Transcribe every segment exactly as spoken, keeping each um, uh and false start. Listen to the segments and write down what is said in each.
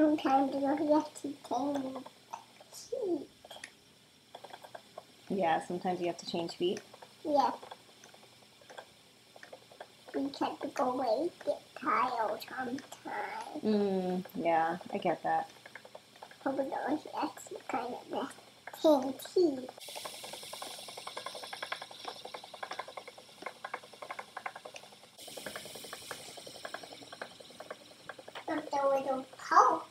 sometimes you have to change feet. Yeah, sometimes you have to change feet? Yeah. We have to go away, get tired sometimes. Mm, yeah, I get that. Probably those actually kind of the same teeth. But the little pulp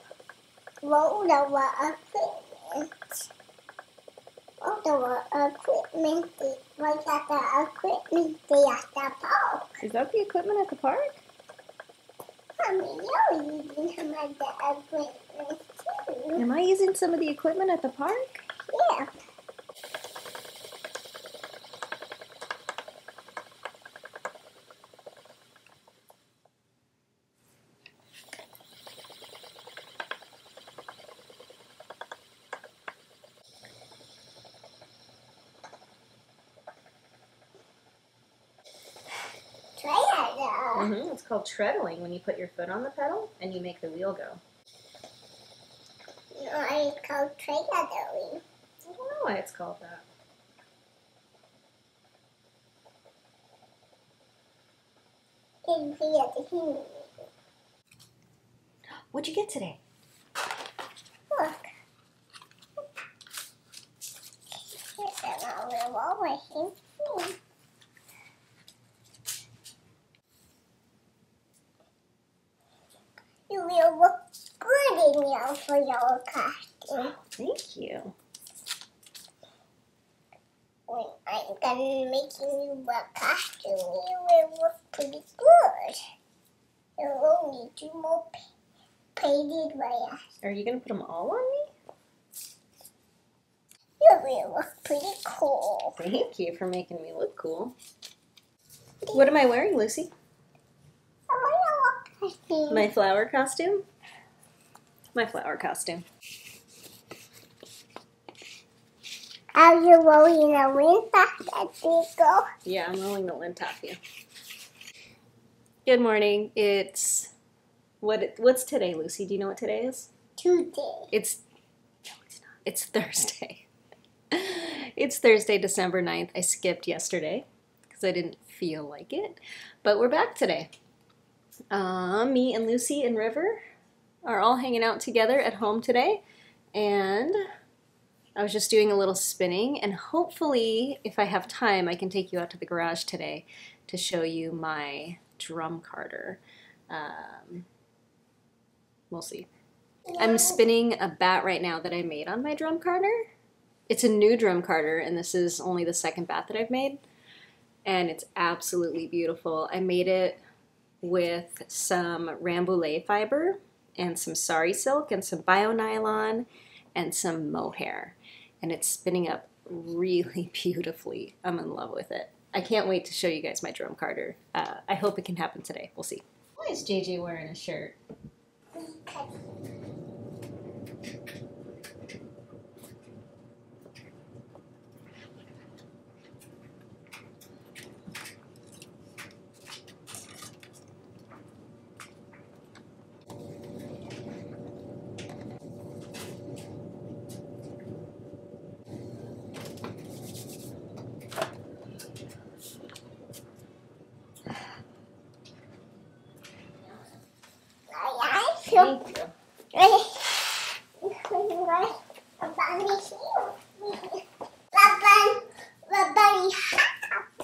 rolled over equipment. Rolled over equipment. Right at the equipment day at the park. Is that the equipment at the park? I mean, you're using some of the equipment too. Am I using some of the equipment at the park? Yeah. Mm-hmm. It's called treadling when you put your foot on the pedal and you make the wheel go. No, it's called treadling. I don't know why it's called that. What'd you get today? Look. It's a little wall right here. You will look good in your for your costume. Thank you. When I'm done making you a costume, you will look pretty good. There will only two more painted layers. Are you gonna put them all on me? You will look pretty cool. Thank you for making me look cool. What am I wearing, Lucy? My flower costume? My flower costume. Are you rolling the lint off that go? Yeah, I'm rolling the lint off you. Good morning. It's... what? It, what's today, Lucy? Do you know what today is? Tuesday. It's... no, it's not. It's Thursday. It's Thursday, December ninth. I skipped yesterday because I didn't feel like it. But we're back today. Uh, me and Lucy and River are all hanging out together at home today, and I was just doing a little spinning, and hopefully if I have time I can take you out to the garage today to show you my drum carder. Um, we'll see. I'm spinning a bat right now that I made on my drum carder. It's a new drum carder, and this is only the second bat that I've made, and it's absolutely beautiful. I made it with some rambouillet fiber and some sari silk and some bio nylon and some mohair, and it's spinning up really beautifully. I'm in love with it. I can't wait to show you guys my drum carder. Uh, I hope it can happen today. We'll see. Why is J J wearing a shirt? Thank you.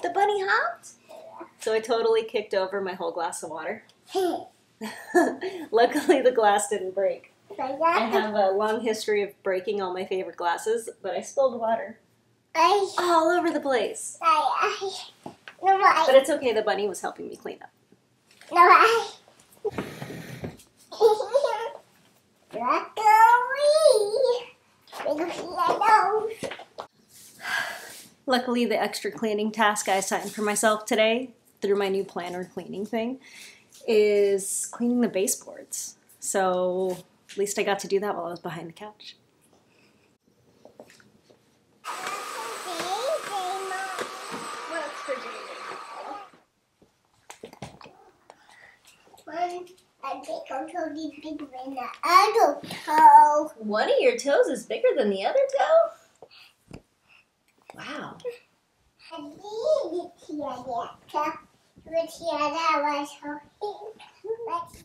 The bunny hopped? So I totally kicked over my whole glass of water. Luckily the glass didn't break. I have a long history of breaking all my favorite glasses, but I spilled water all over the place. But it's okay, the bunny was helping me clean up. Luckily, the extra cleaning task I assigned for myself today through my new planner cleaning thing is cleaning the baseboards. So at least I got to do that while I was behind the couch. What's for J J? One. I think I'm totally bigger than the other toe. One of your toes is bigger than the other toe? Wow. I think it's here, that toe. It's here, that was her hand.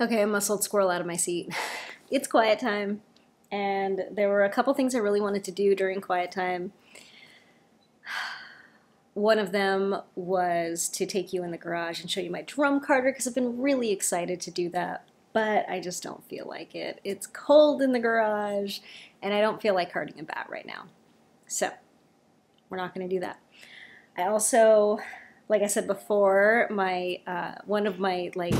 Okay, I muscled squirrel out of my seat. It's quiet time, and there were a couple things I really wanted to do during quiet time. One of them was to take you in the garage and show you my drum carter, because I've been really excited to do that, but I just don't feel like it. It's cold in the garage, and I don't feel like carting a bat right now. So, we're not going to do that. I also, like I said before, my uh, one of my, like,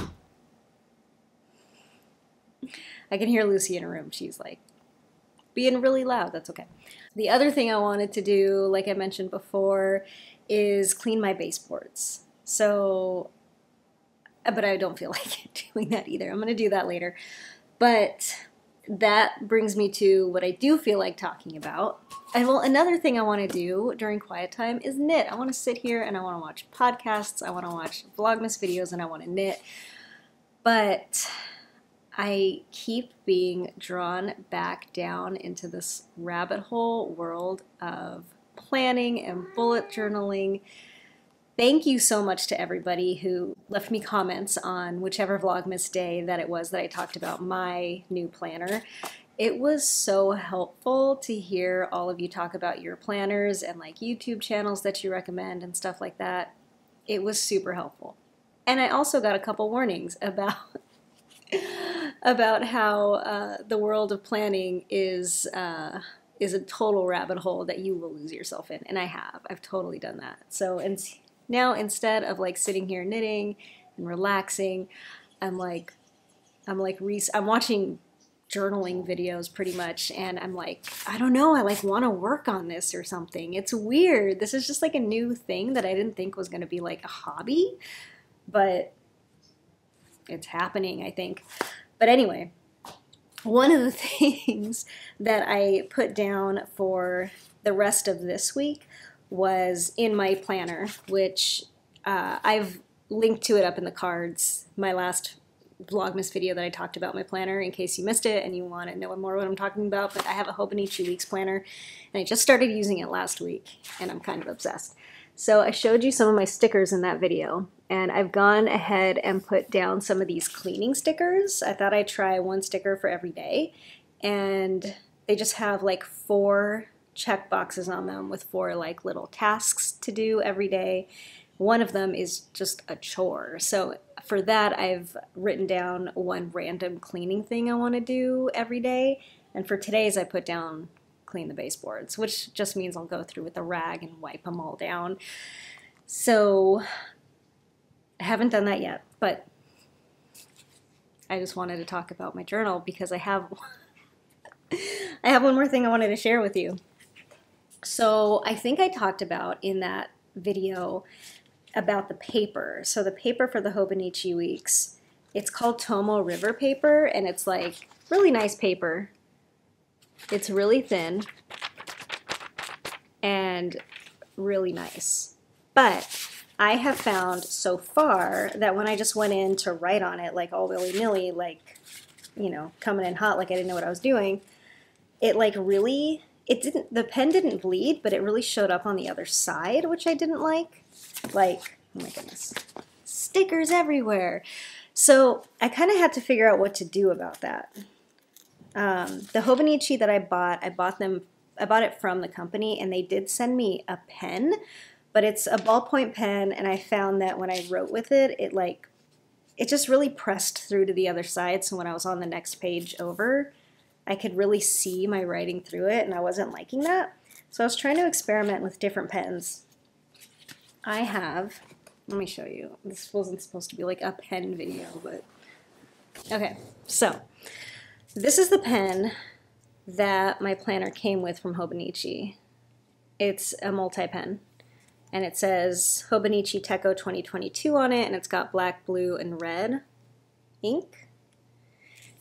I can hear Lucy in her room. She's like being really loud. That's okay. The other thing I wanted to do, like I mentioned before, is clean my baseboards. So, but I don't feel like doing that either. I'm going to do that later. But that brings me to what I do feel like talking about. And well, another thing I want to do during quiet time is knit. I want to sit here and I want to watch podcasts. I want to watch Vlogmas videos and I want to knit. But I keep being drawn back down into this rabbit hole world of planning and bullet journaling. Thank you so much to everybody who left me comments on whichever Vlogmas day that it was that I talked about my new planner. It was so helpful to hear all of you talk about your planners and like YouTube channels that you recommend and stuff like that. It was super helpful. And I also got a couple warnings about about how uh, the world of planning is uh, is a total rabbit hole that you will lose yourself in, and I have. I've totally done that. So and now instead of like sitting here knitting and relaxing, I'm like, I'm like, re I'm watching journaling videos pretty much, and I'm like, I don't know, I like want to work on this or something. It's weird. This is just like a new thing that I didn't think was going to be like a hobby, but it's happening, I think. But anyway, one of the things that I put down for the rest of this week was in my planner, which uh, I've linked to it up in the cards, my last Vlogmas video that I talked about my planner, in case you missed it and you want to know more what I'm talking about. But I have a Hobonichi Weeks planner, and I just started using it last week, and I'm kind of obsessed. So I showed you some of my stickers in that video, and I've gone ahead and put down some of these cleaning stickers. I thought I'd try one sticker for every day, and they just have like four check boxes on them with four like little tasks to do every day. One of them is just a chore. So for that, I've written down one random cleaning thing I want to do every day, and for today's I put down clean the baseboards, which just means I'll go through with a rag and wipe them all down. So I haven't done that yet, but I just wanted to talk about my journal because I have I have one more thing I wanted to share with you. So I think I talked about in that video about the paper. So the paper for the Hobonichi Weeks, it's called Tomo River Paper, and it's like really nice paper. It's really thin and really nice, but I have found so far that when I just went in to write on it, like all willy-nilly, like, you know, coming in hot like I didn't know what I was doing, it like really, it didn't, the pen didn't bleed, but it really showed up on the other side, which I didn't like. Like, oh my goodness, stickers everywhere. So I kind of had to figure out what to do about that. Um, the Hobonichi that I bought, I bought them, I bought it from the company, and they did send me a pen, but it's a ballpoint pen, and I found that when I wrote with it, it like, it just really pressed through to the other side, so when I was on the next page over, I could really see my writing through it, and I wasn't liking that. So I was trying to experiment with different pens. I have Let me show you. This wasn't supposed to be like a pen video, but... Okay, so this is the pen that my planner came with from Hobonichi. It's a multi-pen, and it says Hobonichi Tecco twenty twenty-two on it, and it's got black, blue, and red ink.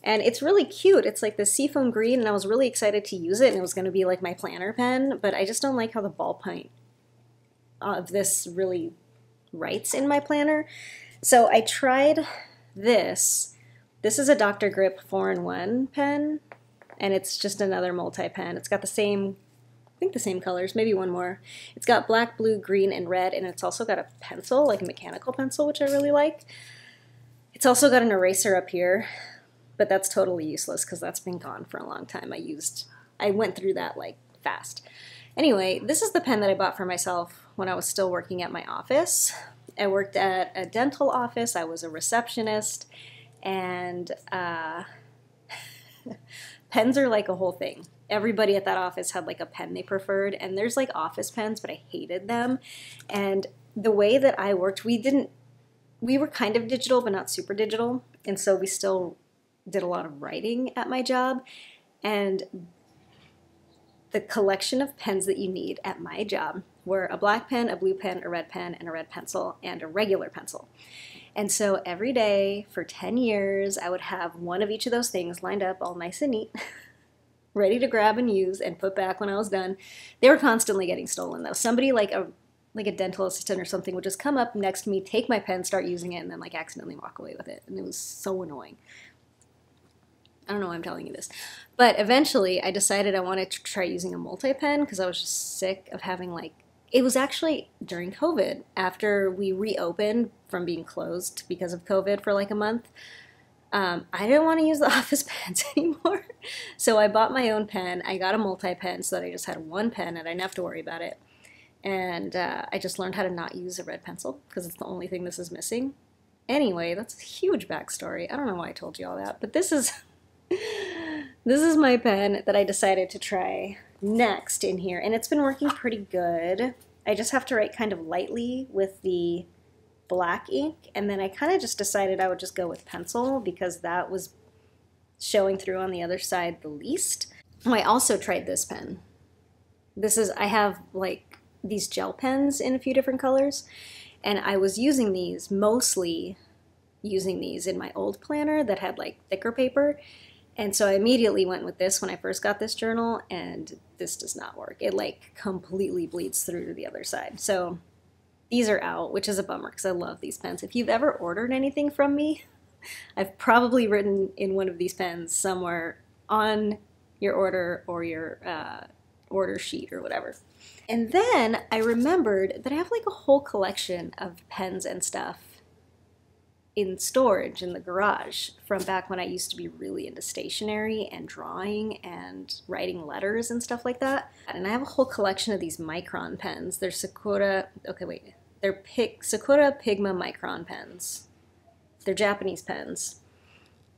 And it's really cute. It's like the seafoam green, and I was really excited to use it, and it was going to be like my planner pen, but I just don't like how the ballpoint of this really writes in my planner. So I tried this. This is a Doctor Grip four in one pen, and it's just another multi-pen. It's got the same, I think the same colors, maybe one more. It's got black, blue, green, and red, and it's also got a pencil, like a mechanical pencil, which I really like. It's also got an eraser up here. But that's totally useless because that's been gone for a long time. I used, I went through that like fast. Anyway, this is the pen that I bought for myself when I was still working at my office. I worked at a dental office. I was a receptionist, and uh, pens are like a whole thing. Everybody at that office had like a pen they preferred, and there's like office pens, but I hated them. And the way that I worked, we didn't, we were kind of digital, but not super digital. And so we still did a lot of writing at my job, and the collection of pens that you need at my job were a black pen, a blue pen, a red pen, and a red pencil, and a regular pencil. And so every day for ten years, I would have one of each of those things lined up all nice and neat, ready to grab and use and put back when I was done. They were constantly getting stolen though. Somebody like a like a dental assistant or something would just come up next to me, take my pen, start using it, and then like accidentally walk away with it. And it was so annoying. I don't know why I'm telling you this, but eventually I decided I wanted to try using a multi-pen because I was just sick of having like, it was actually during COVID, after we reopened from being closed because of COVID for like a month. Um, I didn't want to use the office pens anymore. So I bought my own pen. I got a multi-pen so that I just had one pen and I didn't have to worry about it. And uh, I just learned how to not use a red pencil because it's the only thing this is missing. Anyway, that's a huge backstory. I don't know why I told you all that, but this is... This is my pen that I decided to try next in here, and it's been working pretty good. I just have to write kind of lightly with the black ink, and then I kind of just decided I would just go with pencil because that was showing through on the other side the least. Oh, I also tried this pen. This is, I have like these gel pens in a few different colors, and I was using these, mostly using these in my old planner that had like thicker paper. And so I immediately went with this when I first got this journal, and this does not work. It like completely bleeds through to the other side. So these are out, which is a bummer because I love these pens. If you've ever ordered anything from me, I've probably written in one of these pens somewhere on your order or your uh, order sheet or whatever. And then I remembered that I have like a whole collection of pens and stuff in storage in the garage from back when I used to be really into stationery and drawing and writing letters and stuff like that. And I have a whole collection of these Micron pens. They're Sakura, okay wait, they're Pic, Sakura Pigma Micron pens. They're Japanese pens.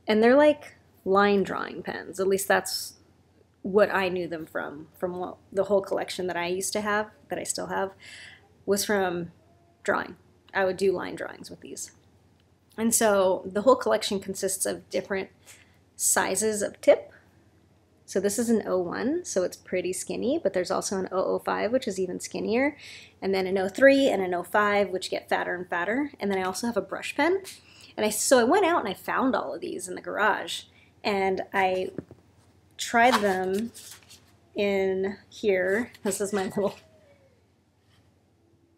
And they're like line drawing pens, at least that's what I knew them from, from what, the whole collection that I used to have, that I still have, was from drawing. I would do line drawings with these. And so the whole collection consists of different sizes of tip. So this is an oh one, so it's pretty skinny, but there's also an oh oh five, which is even skinnier, and then an oh three and an oh five, which get fatter and fatter. And then I also have a brush pen. And I, so I went out and I found all of these in the garage, and I tried them in here. This is my little,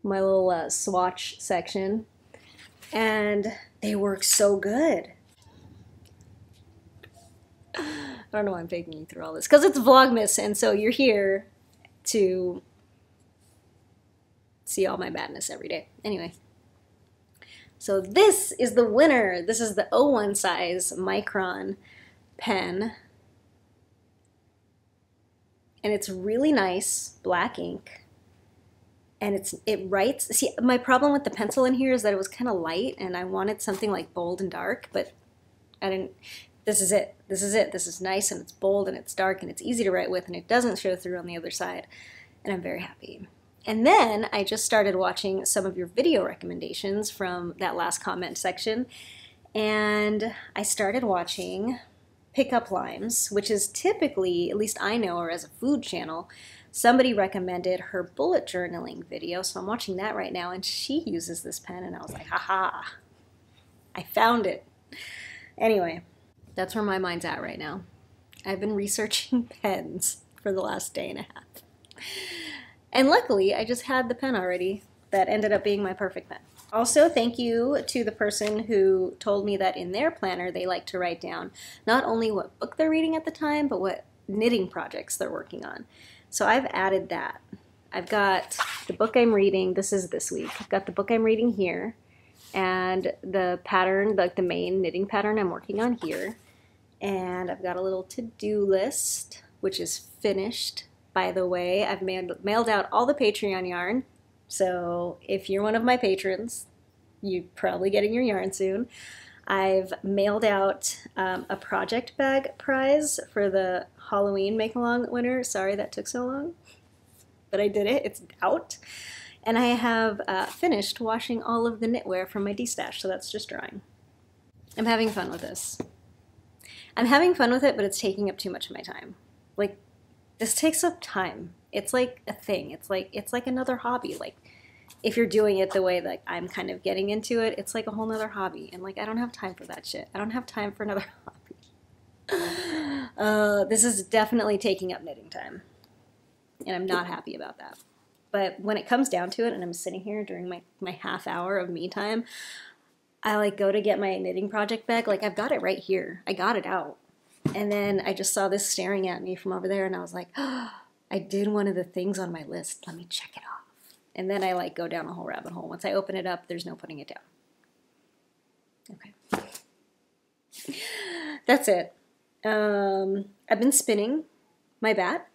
my little uh, swatch section. And they work so good. I don't know why I'm taking you through all this, because it's Vlogmas, and so you're here to see all my madness every day. Anyway, so this is the winner. This is the oh one size Micron pen. And it's really nice black ink. And it's it writes, see, my problem with the pencil in here is that it was kind of light, and I wanted something like bold and dark, but I didn't, this is it, this is it, this is nice, and it's bold, and it's dark, and it's easy to write with, and it doesn't show through on the other side, and I'm very happy. And then I just started watching some of your video recommendations from that last comment section, and I started watching Pick Up Limes, which is typically, at least I know her as a food channel. Somebody recommended her bullet journaling video, so I'm watching that right now, and she uses this pen, and I was like, haha, I found it. Anyway, that's where my mind's at right now. I've been researching pens for the last day and a half. And luckily, I just had the pen already that ended up being my perfect pen. Also, thank you to the person who told me that in their planner, they like to write down not only what book they're reading at the time, but what knitting projects they're working on. So I've added that. I've got the book I'm reading. This is this week. I've got the book I'm reading here, and the pattern, like the main knitting pattern I'm working on here. And I've got a little to-do list, which is finished. By the way, I've mailed, mailed out all the Patreon yarn, so if you're one of my patrons, you're probably getting your yarn soon. I've mailed out um, a project bag prize for the Halloween make-along winner. Sorry that took so long, but I did it. It's out. And I have uh, finished washing all of the knitwear from my destash, so that's just drying. I'm having fun with this. I'm having fun with it, but it's taking up too much of my time. Like, this takes up time. It's like a thing. It's like it's like another hobby. Like, if you're doing it the way that I'm kind of getting into it, it's like a whole nother hobby. And like, I don't have time for that shit. I don't have time for another hobby. Uh, this is definitely taking up knitting time. And I'm not happy about that. But when it comes down to it, and I'm sitting here during my, my half hour of me time, I like go to get my knitting project bag. Like, I've got it right here. I got it out. And then I just saw this staring at me from over there, and I was like, oh, I did one of the things on my list. Let me check it off. And then I like go down a whole rabbit hole. Once I open it up, there's no putting it down. Okay. That's it. Um, I've been spinning my bat,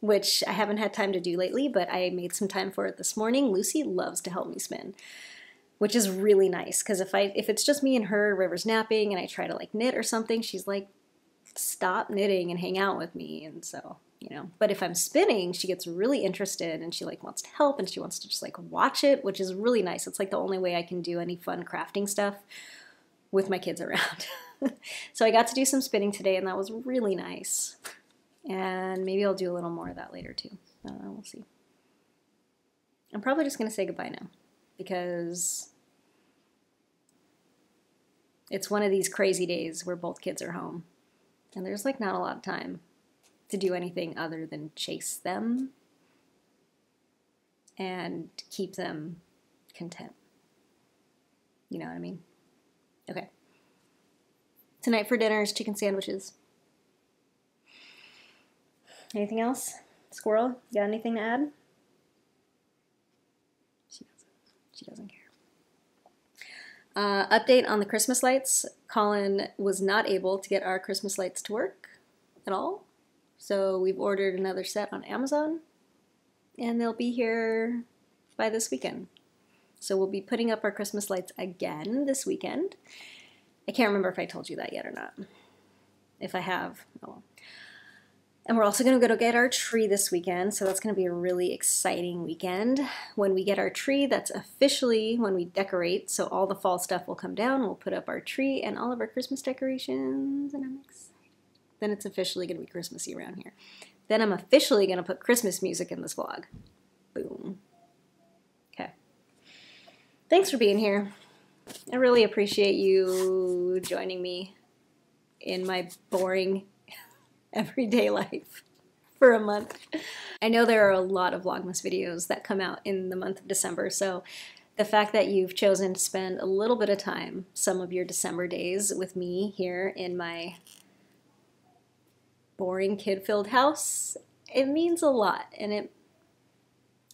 which I haven't had time to do lately, but I made some time for it this morning. Lucy loves to help me spin, which is really nice, because if I if it's just me and her, River's napping, and I try to like knit or something, she's like, stop knitting and hang out with me. And so, you know, but if I'm spinning, she gets really interested, and she like wants to help, and she wants to just like watch it, which is really nice. It's like the only way I can do any fun crafting stuff with my kids around. So I got to do some spinning today, and that was really nice. And maybe I'll do a little more of that later too. I don't know, we'll see. I'm probably just gonna say goodbye now, because it's one of these crazy days where both kids are home. And there's like not a lot of time to do anything other than chase them and keep them content. You know what I mean? Okay. Tonight for dinner is chicken sandwiches. Anything else? Squirrel, you got anything to add? She doesn't, she doesn't care. Uh, update on the Christmas lights. Colin was not able to get our Christmas lights to work at all, so we've ordered another set on Amazon, and they'll be here by this weekend. So we'll be putting up our Christmas lights again this weekend. I can't remember if I told you that yet or not. If I have, oh well. And we're also going to go get our tree this weekend, so that's going to be a really exciting weekend. When we get our tree, that's officially when we decorate, so all the fall stuff will come down, we'll put up our tree and all of our Christmas decorations, and I'm excited. Then it's officially going to be Christmassy around here. Then I'm officially going to put Christmas music in this vlog. Boom. Okay. Thanks for being here. I really appreciate you joining me in my boring everyday life for a month. I know there are a lot of Vlogmas videos that come out in the month of December, so the fact that you've chosen to spend a little bit of time, some of your December days, with me here in my boring kid-filled house, it means a lot, and it,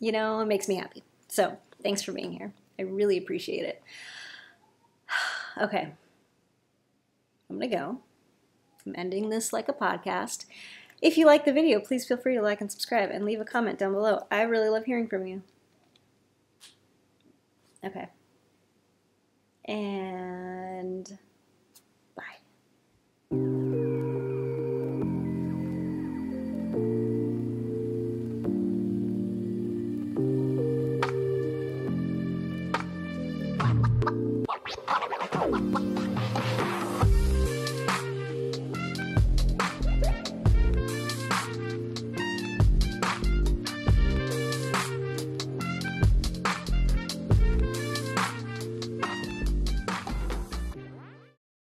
you know, it makes me happy. So thanks for being here. I really appreciate it. Okay, I'm gonna go. I'm ending this like a podcast. If you like the video, please feel free to like and subscribe and leave a comment down below. I really love hearing from you. Okay. And